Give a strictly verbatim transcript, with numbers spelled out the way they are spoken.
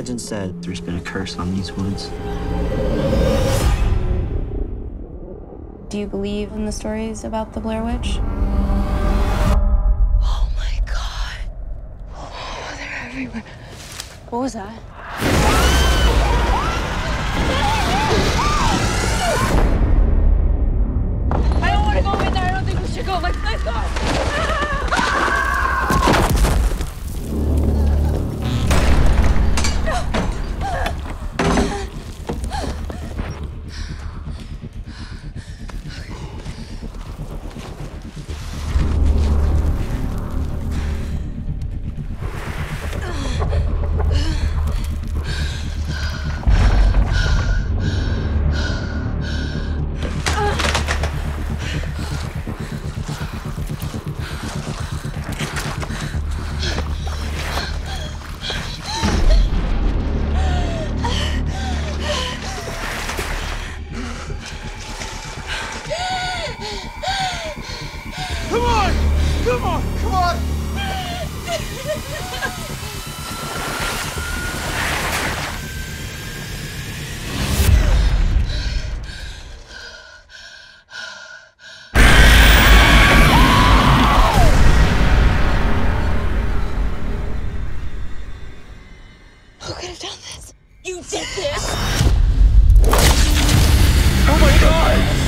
legend said there's been a curse on these woods. Do you believe in the stories about the Blair Witch? Oh my God. Oh, they're everywhere. What was that? I don't want to go over there. I don't think we should go. Let's, let's go. Come on! Come on! Come on! Who could have done this? You did this! Oh my God!